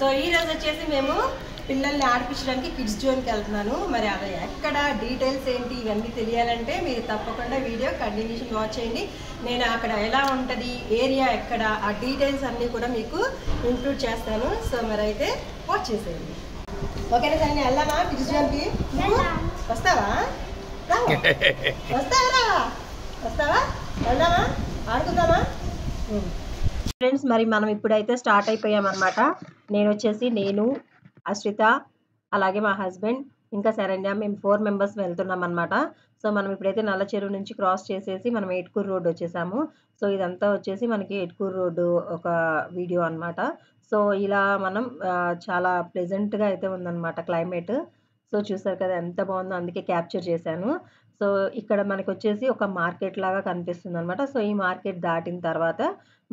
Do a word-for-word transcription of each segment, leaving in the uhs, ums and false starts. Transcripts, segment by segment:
So, this is the పిల్లల్ని ఆర్పిచడానికి kids zone కి వెళ్తున్నాను మరి అలా ఎక్కడ డీటెయిల్స్ ఏంటి ఇవన్నీ తెలియాలంటే మీరు తప్పకుండా వీడియో కంటిన్యూషన్ వాచ్ చేయండి నేను అక్కడ ఎలా ఉంటది ఏరియా ఎక్కడ ఆ డీటెయిల్స్ అన్నీ కూడా మీకు ఇంక్లూడ్ చేస్తాను సో మరి అయితే వాచ్ చేయండి ఓకేనా సన్నీ అల్లమా కిడ్స్ జోన్ కి వస్తావా రా వస్తావా వస్తావా అల్లమా ఆడుకుందామా ఫ్రెండ్స్ మరి మనం ఇప్పుడైతే స్టార్ట్ అయిపోయాం అన్నమాట నేను వచ్చేసి నేను అశ్విత అలాగే మా హస్బెండ్ ఇంకా శరణ్య మేము ఫోర్ మెంబర్స్ వెళ్తున్నాం అన్నమాట సో మనం ఇప్పుడైతే నల్ల చెరువు నుంచి క్రాస్ చేసేసి మనం ఏట్కూరు రోడ్ వచ్చేసాము సో ఇదంతా వచ్చేసి మనకి ఏట్కూరు రోడ్డు ఒక వీడియో అన్నమాట సో ఇలా మనం చాలా ప్లెజెంట్గా అయితే ఉందన్నమాట క్లైమేట్ సో చూసారు కదా ఎంత బాగుందో అందుకే క్యాప్చర్ చేశాను సో ఇక్కడ మనకు వచ్చేసి ఒక మార్కెట్ లాగా కనిపిస్తుంది అనమాట సో ఈ మార్కెట్ దాటిన తర్వాత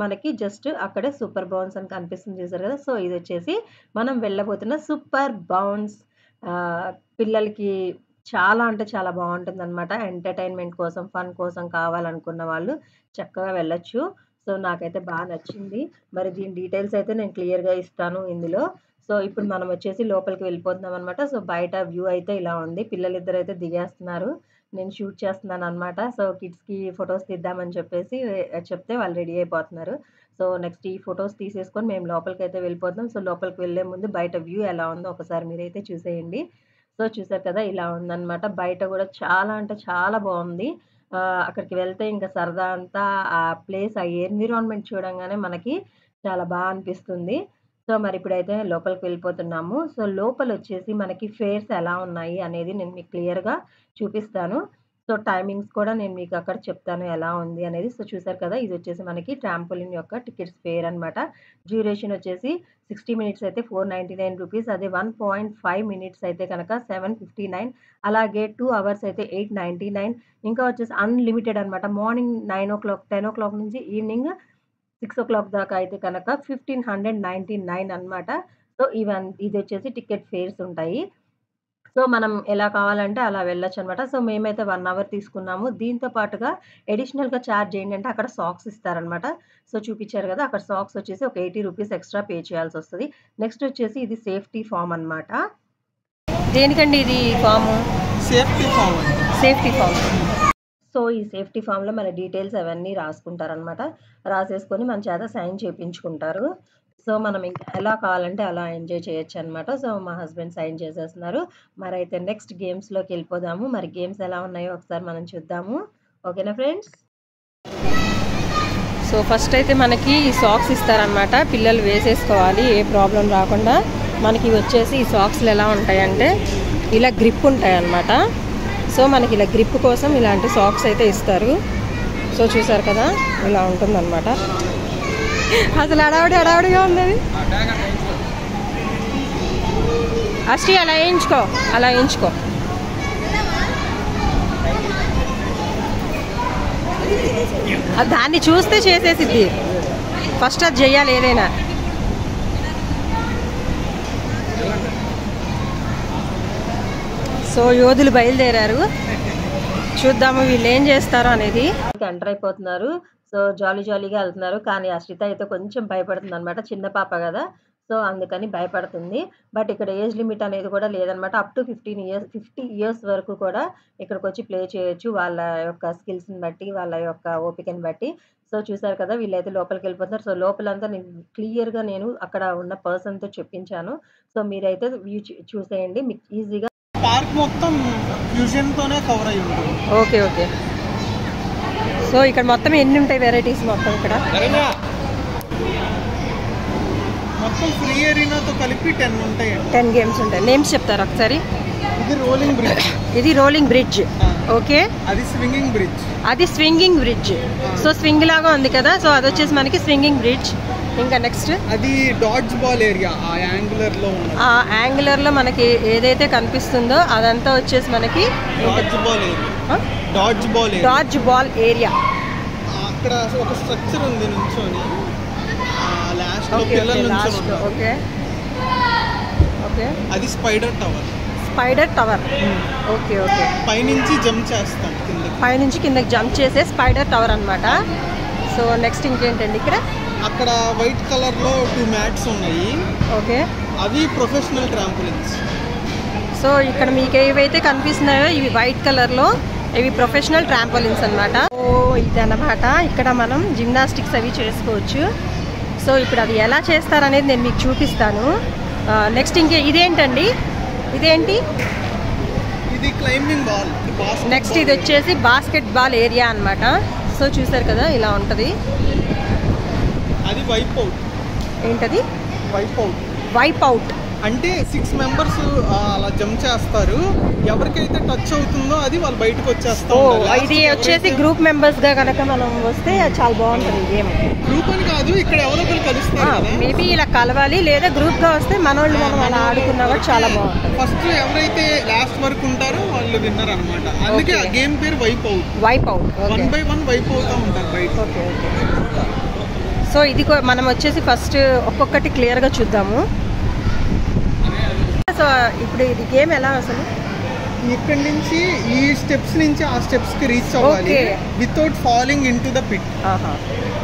మనకి జస్ట్ అక్కడే సూపర్ బౌన్స్ అని కనిపిస్తుంది చూసారు కదా సో ఇది వచ్చేసి మనం వెళ్ళబోతున్న సూపర్ బౌన్స్ పిల్లలకి చాలా అంటే చాలా బాగుంటుంది అనమాట ఎంటర్టైన్మెంట్ కోసం ఫన్ కోసం కావాలనుకున్న వాళ్ళు చక్కగా వెళ్ళొచ్చు సో నాకైతే బాగా నచ్చింది మరి దీని డీటెయిల్స్ అయితే నేను క్లియర్గా ఇస్తాను ఇందులో సో ఇప్పుడు మనం వచ్చేసి లోపలికి వెళ్ళిపోతున్నాం అనమాట సో బయట వ్యూ అయితే ఇలా ఉంది పిల్లలిద్దరు అయితే దిగేస్తున్నారు నేను షూట్ చేస్తున్నాను అనమాట సో కిడ్స్కి ఫొటోస్ తీద్దామని చెప్పేసి చెప్తే వాళ్ళు రెడీ అయిపోతున్నారు సో నెక్స్ట్ ఈ ఫొటోస్ తీసేసుకొని మేము లోపలికి అయితే వెళ్ళిపోతున్నాం సో లోపలికి వెళ్ళే ముందు బయట వ్యూ ఎలా ఉందో ఒకసారి మీరైతే చూసేయండి సో చూసారు కదా ఇలా ఉందన్నమాట బయట కూడా చాలా అంటే చాలా బాగుంది అక్కడికి వెళ్తే ఇంకా సరదా అంతా ఆ ప్లేస్ ఆ ఎన్విరాన్మెంట్ చూడంగానే మనకి చాలా బాగా అనిపిస్తుంది సో మరి ఇప్పుడైతే లోపలికి వెళ్ళిపోతున్నాము సో లోపల వచ్చేసి మనకి ఫేర్స్ ఎలా ఉన్నాయి అనేది నేను మీకు క్లియర్గా చూపిస్తాను సో టైమింగ్స్ కూడా నేను మీకు అక్కడ చెప్తాను ఎలా ఉంది అనేది సో చూసారు కదా ఇది వచ్చేసి మనకి ట్రాంపోలిన్ యొక్క టికెట్స్ ఫేర్ అనమాట డ్యూరేషన్ వచ్చేసి సిక్స్టీ మినిట్స్ అయితే ఫోర్ నైంటీ నైన్ రూపీస్ అదే వన్ పాయింట్ ఫైవ్ మినిట్స్ అయితే కనుక సెవెన్ ఫిఫ్టీ నైన్ అలాగే టూ అవర్స్ అయితే ఎయిట్ నైంటీ నైన్ ఇంకా వచ్చేసి అన్లిమిటెడ్ అనమాట morning nine o'clock ten o'clock నుంచి ఈవినింగ్ సిక్స్ ఓ క్లాక్ దాకా అయితే కనుక ఫిఫ్టీన్ హండ్రెడ్ నైంటీ నైన్ అనమాట సో ఇవన్నీ ఇది వచ్చేసి టికెట్ ఫేర్స్ ఉంటాయి సో మనం ఎలా కావాలంటే అలా వెళ్ళొచ్చు అనమాట సో మేమైతే వన్ అవర్ తీసుకున్నాము దీంతో పాటుగా అడిషనల్గా ఛార్జ్ ఏంటంటే అక్కడ సాక్స్ ఇస్తారనమాట సో చూపించారు కదా అక్కడ సాక్స్ వచ్చేసి ఒక ఎయిటీ రూపీస్ ఎక్స్ట్రా పే చేయాల్సి వస్తుంది నెక్స్ట్ వచ్చేసి ఇది సేఫ్టీ ఫామ్ అనమాట దేనికండి ఇది form safety form safety form so ఈ సేఫ్టీ ఫామ్లో మన డీటెయిల్స్ అవన్నీ రాసుకుంటారనమాట రాసేసుకొని మన చేత సైన్ చేయించుకుంటారు సో మనం ఇంకా ఎలా కావాలంటే అలా ఎంజాయ్ చేయొచ్చు అనమాట సో మా హస్బెండ్ సైన్ చేసేస్తున్నారు మరి అయితే నెక్స్ట్ గేమ్స్లోకి వెళ్ళిపోదాము మరి గేమ్స్ ఎలా ఉన్నాయో ఒకసారి మనం చూద్దాము ఓకేనా ఫ్రెండ్స్ సో ఫస్ట్ అయితే మనకి ఈ సాక్స్ ఇస్తారనమాట పిల్లలు వేసేసుకోవాలి ఏ ప్రాబ్లం రాకుండా మనకి వచ్చేసి ఈ సాక్స్లు ఎలా ఉంటాయంటే ఇలా గ్రిప్ ఉంటాయి అనమాట సో మనకి ఇలా గ్రిప్ కోసం ఇలాంటి సాక్స్ అయితే ఇస్తారు సో చూసారు కదా ఇలా ఉంటుందన్నమాట అసలు అడావిడి అడావిడిగా ఉంది అష్టి అలా వేయించుకో అలా వేయించుకో దాన్ని చూస్తే చేసేసిద్ది ఫస్ట్ అది చెయ్యాలి ఏదైనా సో యోధులు బయలుదేరారు చూద్దాము వీళ్ళు ఏం చేస్తారు అనేది ఎంటర్ అయిపోతున్నారు సో జాలీ జాలీగా వెళ్తున్నారు కానీ అశ్విత అయితే కొంచెం భయపడుతుంది అనమాట చిన్న పాప కదా సో అందుకని భయపడుతుంది బట్ ఇక్కడ ఏజ్ లిమిట్ అనేది కూడా లేదనమాట up to fifteen years fifty years వరకు కూడా ఇక్కడికి వచ్చి ప్లే చేయొచ్చు వాళ్ళ యొక్క స్కిల్స్ని బట్టి వాళ్ళ యొక్క ఓపికని బట్టి సో చూసారు కదా వీళ్ళైతే లోపలికి వెళ్ళిపోతున్నారు సో లోపలంతా నేను క్లియర్గా నేను అక్కడ ఉన్న పర్సన్తో చెప్పించాను సో మీరైతే వ్యూ చూసేయండి మీకు ఈజీగా పార్క్ మొత్తం ఫ్యూజన్ తోనే కవర్ అయ్యి ఉంటుంది ఓకే ఓకే సో ఇక్కడ మొత్తం ఎన్ని ఉంటాయి వెరైటీస్ మొత్తం ఇక్కడ మొత్తం ఫ్రీ ఏరియాతో కలిపి టెన్ ఉంటాయి టెన్ గేమ్స్ ఉంటాయి నేమ్స్ చెప్తారా ఒకసారి ఇది రోలింగ్ బ్రిడ్జ్ ఇది రోలింగ్ బ్రిడ్జ్ ఓకే అది స్వింగింగ్ బ్రిడ్జ్ అది స్వింగింగ్ బ్రిడ్జ్ సో స్వింగ్ లాగా ఉంది కదా సో అది వచ్చేసి మనకి స్వింగింగ్ బ్రిడ్జ్ ఇంకా నెక్స్ట్ అది డాడ్జ్ బాల్ ఏరియా ఆ యాంగులర్ లో ఆ యాంగులర్ లో మనకి ఏదైతే కనిపిస్తుందో అదంతా వచ్చేసి మనకి dodge ball area dodge ball dodge ball area అక్కడ ఒక స్ట్రక్చర్ ఉంది నించోని లాస్ట్ లో పిల్లలు నించోని ఓకే ఓకే అది spider tower spider tower okay okay పై నుంచి జంప్ చేస్తాం కింద పై నుంచి కిందకి జంప్ చేసే స్పైడర్ టవర్ అన్నమాట సో నెక్స్ట్ ఇంకేంటండి ఇక్కడ అక్కడ వైట్ కలర్ లో టూ మ్యాట్స్ ఉన్నాయి. ఓకే, అవి ప్రొఫెషనల్ ట్రాంపోలిన్స్. సో ఇక్కడ మీకు ఏవైతే కనిపిస్తున్నాయో ఇవి వైట్ కలర్ లో, ఇవి ప్రొఫెషనల్ ట్రాంపోలిన్స్ అన్నమాట. సో ఇది అన్నమాట, ఇక్కడ మనం జిమ్నాస్టిక్స్ అవి చేసుకోవచ్చు. సో ఇప్పుడు అది ఎలా చేస్తారనేది నేను మీకు చూపిస్తాను. నెక్స్ట్ ఇంకే ఇదేంటండి, ఇదేంటి? ఇది క్లైంబింగ్ బాల్. నెక్స్ట్ ఇది వచ్చేసి బాస్కెట్ బాల్ ఏరియా అన్నమాట. సో చూసారు కదా ఇలా ఉంటుంది. అది వైప్ అవుట్. ఏంటది? Wipe out. వైప్ అవుట్ అంటే సిక్స్ మెంబర్స్ అలా జంప్ చేస్తారు, ఎవరికైతే టచ్ అవుతుందో అది వాళ్ళు బయటకు వచ్చేస్తారు. ఇది వచ్చేసి గ్రూప్ మెంబర్స్ గా కనుక మనం వస్తే చాలా బాగుంటుంది గేమ్. గ్రూప్ అని కాదు, ఇక్కడ ఎవరొకరు కలుస్తారు, మేబీ ఇలా కలవాలి, లేదా గ్రూప్ గా వస్తే మనోళ్ళు మనం అలా ఆడుకున్నా కూడా చాలా బాగుంటుంది. ఫస్ట్ ఎవరైతే లాస్ట్ వరకు ఉంటారో వాళ్ళు విన్నర్ అన్నమాట. అందుకే ఆ గేమ్ పేరు wipe out. Wipe out one by one wipe అవుతా ఉంటారు బయట. Okay okay. సో ఇది మనం వచ్చేసి ఫస్ట్ ఒక్కొక్కటి క్లియర్గా చూద్దాము. సో ఇప్పుడు ఇది గేమ్ ఎలా అసలు? ఇక్కడ నుంచి ఈ స్టెప్స్ నుంచి ఆ స్టెప్స్ కి రీచ్ అవ్వాలి without falling into the pit.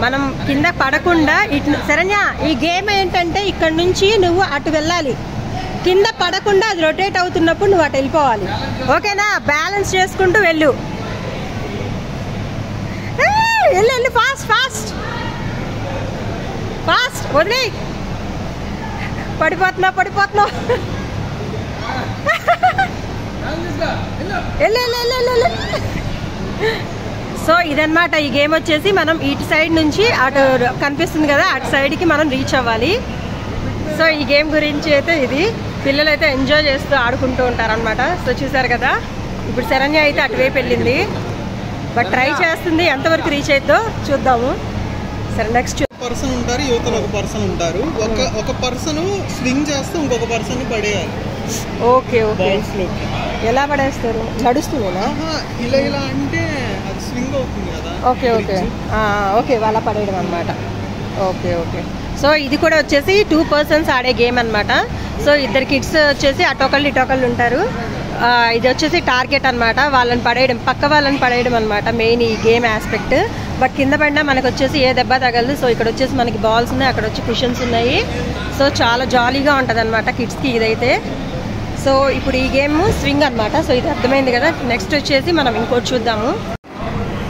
మనం కింద పడకుండా ఇటు. సరేనా, ఈ గేమ్ ఏంటంటే ఇక్కడ నుంచి నువ్వు అటు వెళ్ళాలి, కింద పడకుండా అది రొటేట్ అవుతున్నప్పుడు నువ్వు అటు వెళ్ళిపోవాలి. ఓకేనా? బ్యాలెన్స్ చేసుకుంటూ వెళ్ళు, వెళ్ళు వెళ్ళు, ఫాస్ట్ ఫాస్ట్ ఫాస్ట్, వదిలే, పడిపోతున్నా పడిపోతున్నా, వెళ్ళ. సో ఇదన్నమాట ఈ గేమ్. వచ్చేసి మనం ఇటు సైడ్ నుంచి అటు కనిపిస్తుంది కదా, అటు సైడ్కి మనం రీచ్ అవ్వాలి. సో ఈ గేమ్ గురించి అయితే ఇది పిల్లలు అయితే ఎంజాయ్ చేస్తూ ఆడుకుంటూ ఉంటారనమాట. సో చూసారు కదా, ఇప్పుడు శరణ్య అయితే అటువైపు వెళ్ళింది, బట్ ట్రై చేస్తుంది ఎంతవరకు రీచ్ అవుతుందో చూద్దాము. సరే నెక్స్ట్ పర్సన్ ఉంటారు, యువతలు ఒక పర్సన్ ఉంటారు, ఒక ఒక పర్సన్ స్వింగ్ చేస్తూ ఇంకొక పర్సన్ పడేయాలి. Okay okay. ఎలా పడేస్తారు? నడుస్తుందా? ఇలా ఇలా అంటే అది స్వింగ్ అవుతుంది కదా. ఓకే ఓకే ఓకే, వాళ్ళ పడేయడం అన్నమాట. Okay okay. సో ఇది కూడా వచ్చేసి టూ పర్సన్స్ ఆడే గేమ్ అన్నమాట. సో ఇద్దరు కిడ్స్ వచ్చేసి అటొకళ్ళు ఇటొకళ్ళు ఉంటారు. ఇది వచ్చేసి టార్గెట్ అనమాట, వాళ్ళని పడేయడం, పక్క వాళ్ళని పడేయడం అనమాట మెయిన్ ఈ గేమ్ ఆస్పెక్ట్. బట్ కింద పడినా మనకు వచ్చేసి ఏ దెబ్బ తగలదు. సో ఇక్కడ వచ్చేసి మనకి బాల్స్ ఉన్నాయి, అక్కడ వచ్చి కుషన్స్ ఉన్నాయి. సో చాలా జాలీగా ఉంటుంది అనమాట కిడ్స్కి ఇదైతే. సో ఇప్పుడు ఈ గేమ్ స్వింగ్ అనమాట. సో ఇది అర్థమైంది కదా. నెక్స్ట్ వచ్చేసి మనం ఇంకోటి చూద్దాము.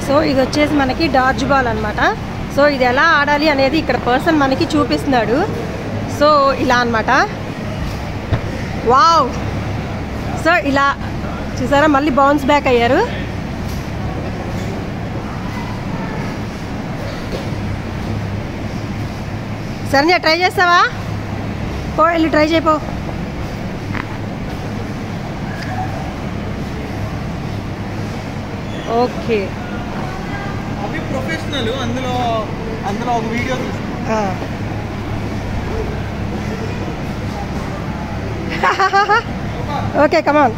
సో ఇది వచ్చేసి మనకి డార్జ్ బాల్ అనమాట. సో ఇది ఎలా ఆడాలి అనేది ఇక్కడ పర్సన్ మనకి చూపిస్తున్నాడు. సో ఇలా అనమాట. వావ్. సో ఇలా చూసారా, మళ్ళీ బౌన్స్ బ్యాక్ అయ్యారు. సరే ట్రై చేస్తావా? పో వెళ్ళి ట్రై చేయపో. ఓకే, అవి ప్రొఫెషనల్. అందులో అందులో ఒక వీడియో చూస్తాను. ఓకే, కమాన్.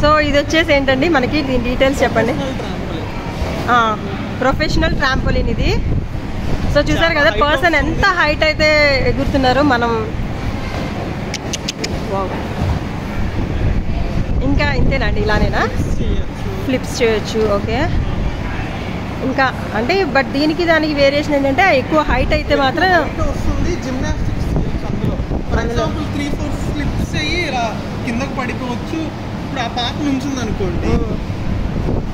సో ఇది వచ్చేసి ఏంటండి మనకి దీని డీటెయిల్స్ చెప్పండి. ప్రొఫెషనల్ ట్రాంపోలిన్ ఇది. సో చూసారు కదా పర్సన్ ఎంత హైట్ అయితే ఎగురుతున్నారు. మనం ఇంకా ఇంతేనండి, ఇలానేనా ఫ్లిప్స్ చేయొచ్చు. ఓకే, ఇంకా అంటే బట్ దీనికి దానికి వేరియేషన్ ఏంటంటే ఎక్కువ హైట్ అయితే మాత్రం వస్తుంది. జిమ్నాస్టిక్స్ అందులో త్రీ ఫోర్ స్లిప్స్ అయ్యి ఇలా కిందకు పడిపోవచ్చు. ఇప్పుడు ఆ పాప నుంచి అనుకోండి,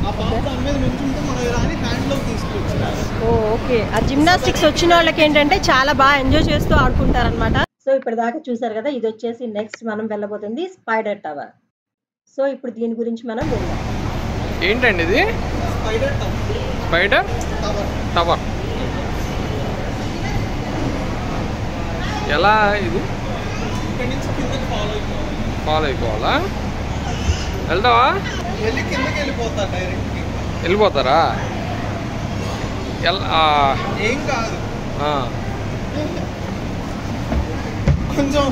ఆ పాప దాని మీద నుంచి ఉంటే మనం ఇలా అని హ్యాండ్లోకి తీసుకోవచ్చు. ఓకే, ఆ జిమ్నాస్టిక్స్ వచ్చిన వాళ్ళకి ఏంటంటే చాలా బాగా ఎంజాయ్ చేస్తూ ఆడుకుంటారనమాట. సో ఇప్పుడు దాకా చూసారు కదా, ఇది వచ్చేసి నెక్స్ట్ మనం వెళ్ళబోతుంది స్పైడర్ టవర్. సో ఇప్పుడు దీని గురించి మనం వెళ్దాం. ఏంటండి ఇది? Spider tower. స్పైడర్ టవర్ ఎలా? ఇది ఫాలో అయిపోవాలా? వెళ్తావా? వెళ్ళిపోతారా? కొంచెం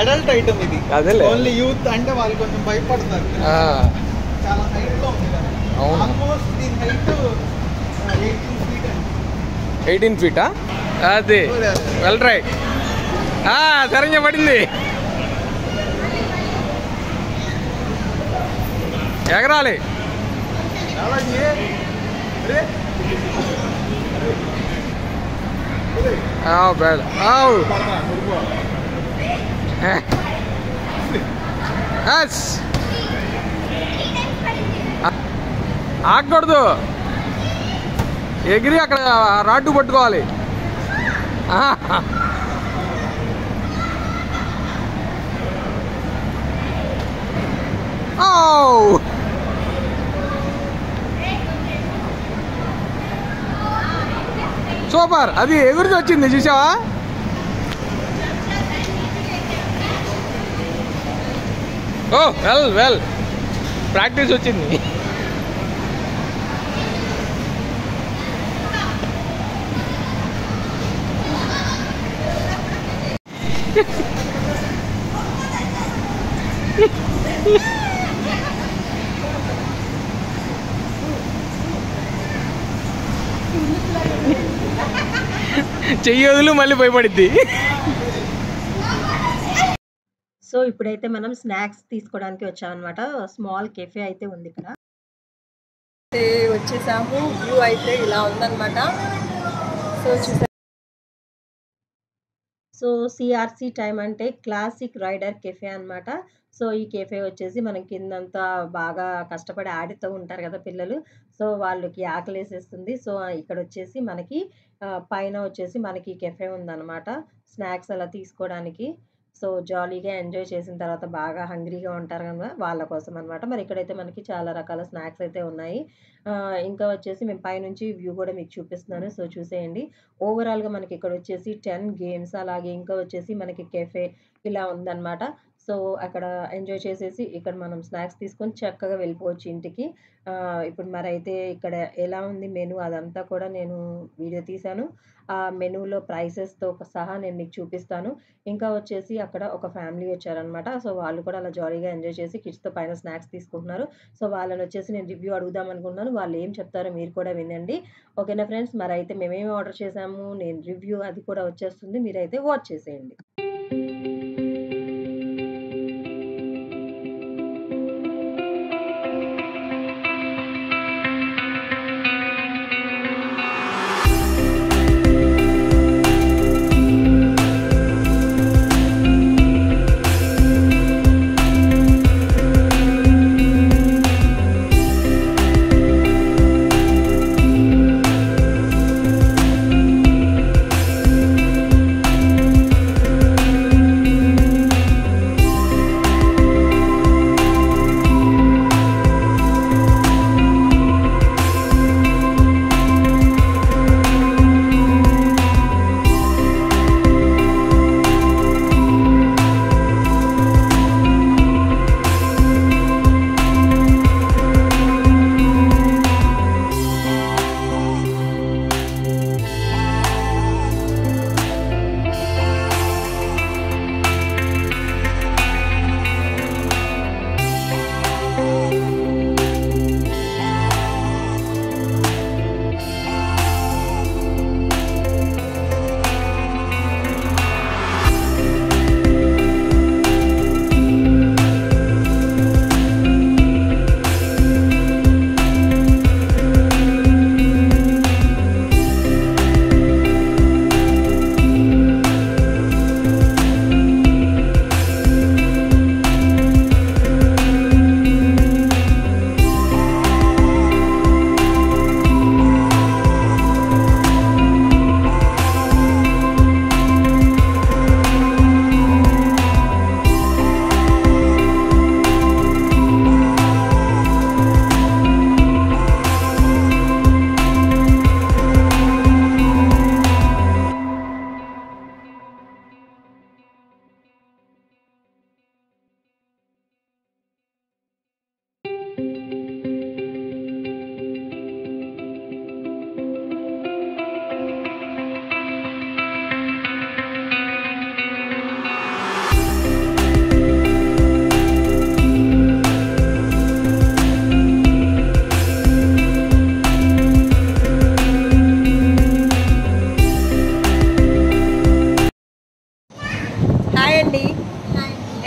అడల్ట్ ఐటమ్ ఇది, ఓన్లీ యూత్ అంటే వాళ్ళు కొంచెం భయపడతారు. చాలా హైట్లో ఉంది కదా. ఆల్మోస్ట్ దీని హైట్ ఎయిటీన్ ఫీటా? అది వెల్ రైట్. సరే పడింది. ఎగరాలి. బేడ ఆగకూడదు, ఎగిరి అక్కడ రాడ్డు పట్టుకోవాలి. Oh! Super! Adi egur vachindi chusava? Oh, well, well. Practice vachindi. చెయ్యదులు మళ్ళీ భయపడిద్ది. సో ఇప్పుడైతే మనం స్నాక్స్ తీసుకోవడానికి వచ్చామన్నమాట. స్మాల్ కెఫే అయితే ఉంది ఇక్కడ వచ్చేసాము. వ్యూ అయితే ఇలా ఉందన్నమాట. సో చూసా. సో సిఆర్సి టైం అంటే క్లాసిక్ రైడర్ కెఫే అన్నమాట. సో ఈ కెఫే వచ్చేసి మనం కిందంతా బాగా కష్టపడి ఆడుతూ ఉంటారు కదా పిల్లలు, సో వాళ్ళకి ఆకలేసేస్తుంది. సో ఇక్కడ వచ్చేసి మనకి పైన వచ్చేసి మనకి కెఫే ఉందన్నమాట స్నాక్స్ అలా తీసుకోవడానికి. సో జాలీగా ఎంజాయ్ చేసిన తర్వాత బాగా హంగ్రీగా ఉంటారు కదా వాళ్ళ కోసం అనమాట. మరి ఇక్కడైతే మనకి చాలా రకాల స్నాక్స్ అయితే ఉన్నాయి. ఇంకా వచ్చేసి మేము పైనుంచి వ్యూ కూడా మీకు చూపిస్తున్నాను, సో చూసేయండి. ఓవరాల్గా మనకి ఇక్కడ వచ్చేసి టెన్ గేమ్స్ అలాగే ఇంకా వచ్చేసి మనకి కెఫే ఇలా ఉందన్నమాట. సో అక్కడ ఎంజాయ్ చేసేసి ఇక్కడ మనం స్నాక్స్ తీసుకొని చక్కగా వెళ్ళిపోవచ్చు ఇంటికి. ఇప్పుడు మరి అయితే ఇక్కడ ఎలా ఉంది మెనూ అదంతా కూడా నేను వీడియో తీశాను. ఆ మెనూలో ప్రైసెస్తో సహా నేను మీకు చూపిస్తాను. ఇంకా వచ్చేసి అక్కడ ఒక ఫ్యామిలీ వచ్చారనమాట. సో వాళ్ళు కూడా అలా జాలీగా ఎంజాయ్ చేసి కిడ్స్తో పైన స్నాక్స్ తీసుకుంటున్నారు. సో వాళ్ళని వచ్చేసి నేను రివ్యూ అడుగుదాం అనుకుంటున్నాను, వాళ్ళు ఏం చెప్తారో మీరు కూడా వినండి. ఓకేనా ఫ్రెండ్స్, మరి అయితే మేమేమి ఆర్డర్ చేసాము నేను రివ్యూ అది కూడా వచ్చేస్తుంది, మీరైతే వాచ్ చేసేయండి.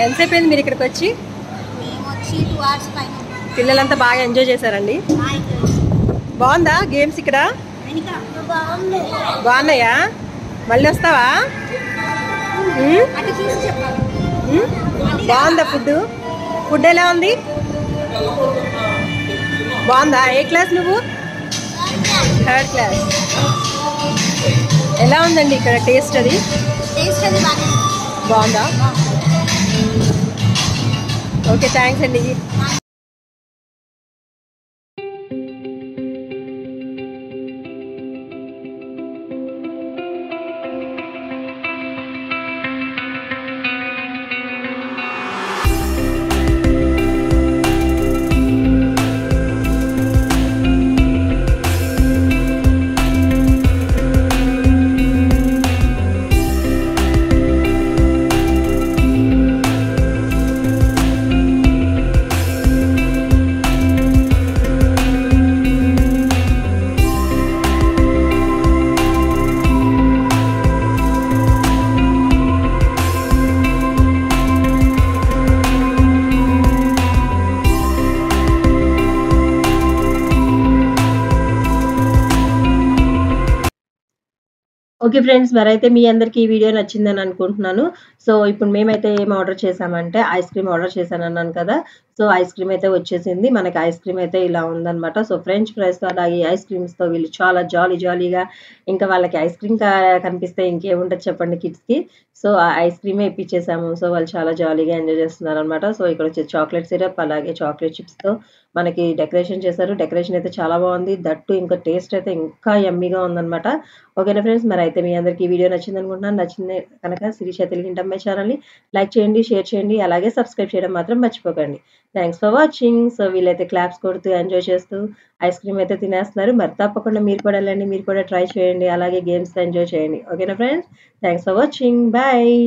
ఎంతసేపు అయింది మీరు ఇక్కడికి వచ్చి? మేము వచ్చి టూ అవర్స్ పైన. పిల్లలంతా బాగా ఎంజాయ్ చేశారండి. బాగుందా గేమ్స్ ఇక్కడ? బాగున్నాయా? మళ్ళీ వస్తావా? బాగుందా ఫుడ్? ఫుడ్ ఎలా ఉంది? బాగుందా? ఏ క్లాస్ నువ్వు? Third class. ఎలా ఉందండి ఇక్కడ టేస్ట్? అది బాగుందా? ఓకే, థ్యాంక్స్ అండి. ఓకే ఫ్రెండ్స్, మరైతే మీ అందరికీ ఈ వీడియో నచ్చిందని అనుకుంటున్నాను. సో ఇప్పుడు మేమైతే ఏం ఆర్డర్ చేసామంటే ఐస్ క్రీమ్ ఆర్డర్ చేశాను అన్నాను కదా. సో ఐస్ క్రీమ్ అయితే వచ్చేసింది. మనకి ఐస్ క్రీమ్ అయితే ఇలా ఉందనమాట. సో ఫ్రెంచ్ ఫ్రైస్తో అలాగే ఐస్ క్రీమ్స్తో వీళ్ళు చాలా జాలీ జాలీగా, ఇంకా వాళ్ళకి ఐస్ క్రీమ్ కనిపిస్తే ఇంకేముంటుంది చెప్పండి కిడ్స్కి. సో ఆ ఐస్ క్రీమే ఇప్పించేసాము. సో వాళ్ళు చాలా జాలీగా ఎంజాయ్ చేస్తున్నారు అనమాట. సో ఇక్కడ వచ్చే చాక్లెట్ సిరప్ అలాగే చాక్లెట్ చిప్స్తో మనకి డెకరేషన్ చేశారు. డెకరేషన్ అయితే చాలా బాగుంది, దట్టు ఇంకా టేస్ట్ అయితే ఇంకా యమ్మీగా ఉందనమాట. ఓకేనా ఫ్రెండ్స్, మరి అయితే మీ అందరికీ ఈ వీడియో నచ్చింది అనుకుంటున్నాను. నచ్చింది కనుక శిరీష తెలుగు ఇంటమ్మాయి ఛానల్ని లైక్ చేయండి, షేర్ చేయండి, అలాగే సబ్స్క్రైబ్ చేయడం మాత్రం మర్చిపోకండి. Thanks for watching. సో వీళ్ళైతే క్లాప్స్ కొడుతూ ఎంజాయ్ చేస్తూ ఐస్ క్రీమ్ అయితే తినేస్తున్నారు. మరి తప్పకుండా మీరు కూడా వెళ్ళండి, మీరు కూడా ట్రై చేయండి, అలాగే గేమ్స్ ఎంజాయ్ చేయండి. ఓకేనా friends, thanks for watching, bye.